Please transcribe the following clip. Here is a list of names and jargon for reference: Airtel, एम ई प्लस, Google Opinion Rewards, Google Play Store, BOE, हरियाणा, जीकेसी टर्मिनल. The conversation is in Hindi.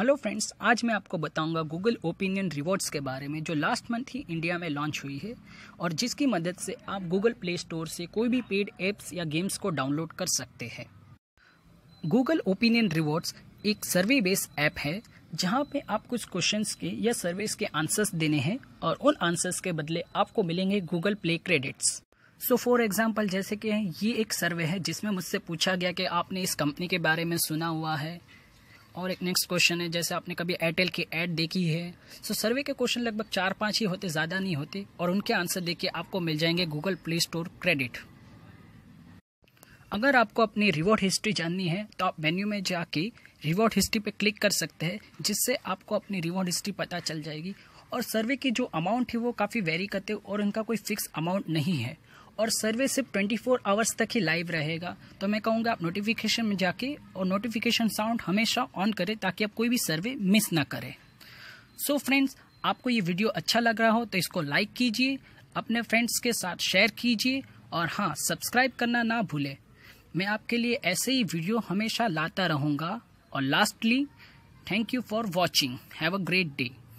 हेलो फ्रेंड्स, आज मैं आपको बताऊंगा गूगल ओपिनियन रिवॉर्ड्स के बारे में जो लास्ट मंथ ही इंडिया में लॉन्च हुई है और जिसकी मदद से आप गूगल प्ले स्टोर से कोई भी पेड ऐप्स या गेम्स को डाउनलोड कर सकते हैं। गूगल ओपिनियन रिवॉर्ड्स एक सर्वे बेस्ड ऐप है जहां पे आप कुछ क्वेश्चंस के या सर्वेस के आंसर्स देने हैं और उन आंसर्स के बदले आपको मिलेंगे Google play credits. So for example, जैसे कि ये एक सर्वे है जिसमें मुझसे पूछा गया कि आपने इस कंपनी के बारे में सुना हुआ है, और एक नेक्स्ट क्वेश्चन है जैसे आपने कभी एयरटेल की ऐड देखी है। सो सर्वे के क्वेश्चन लगभग 4-5 ही होते, ज़्यादा नहीं होते, और उनके आंसर देके आपको मिल जाएंगे गूगल प्ले स्टोर क्रेडिट। अगर आपको अपनी रिवॉर्ड हिस्ट्री जाननी है तो आप मेन्यू में जाके रिवॉर्ड हिस्ट्री पे क्लिक कर सकते हैं, जिससे आपको अपनी रिवॉर्ड हिस्ट्री पता चल जाएगी। और सर्वे की जो अमाउंट है वो काफ़ी वेरी करते और उनका कोई फिक्स अमाउंट नहीं है, और सर्वे सिर्फ 24 आवर्स तक ही लाइव रहेगा। तो मैं कहूँगा आप नोटिफिकेशन में जाके और नोटिफिकेशन साउंड हमेशा ऑन करें ताकि आप कोई भी सर्वे मिस ना करें। सो फ्रेंड्स, आपको ये वीडियो अच्छा लग रहा हो तो इसको लाइक कीजिए, अपने फ्रेंड्स के साथ शेयर कीजिए, और हाँ, सब्सक्राइब करना ना भूलें। मैं आपके लिए ऐसे ही वीडियो हमेशा लाता रहूँगा। और lastly, thank you for watching. Have a great day.